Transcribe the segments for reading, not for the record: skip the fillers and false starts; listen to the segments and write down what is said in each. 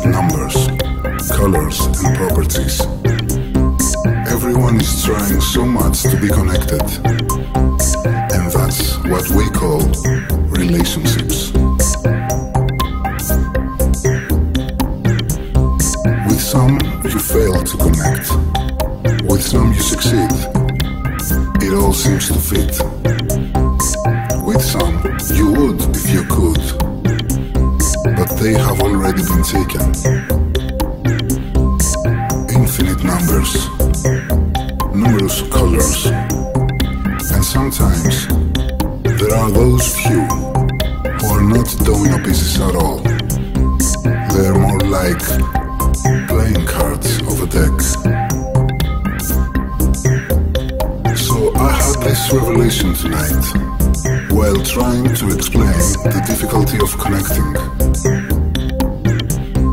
at numbers, colors, and properties. Everyone is trying so much to be connected, and that's what we call relationships. With some, you fail to connect. With some, you succeed. It all seems to fit. With some, you would if you could, but they have already been taken. Infinite numbers, numerous colors, and sometimes there are those few who are not domino pieces at all. They are more like playing cards of a deck. So I had this revelation tonight, while trying to explain the difficulty of connecting.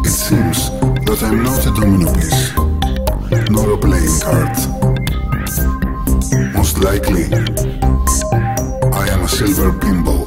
It seems that I'm not a domino piece, nor a playing card. Most likely, I am a silver pinball.